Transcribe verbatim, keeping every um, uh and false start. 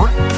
Huh?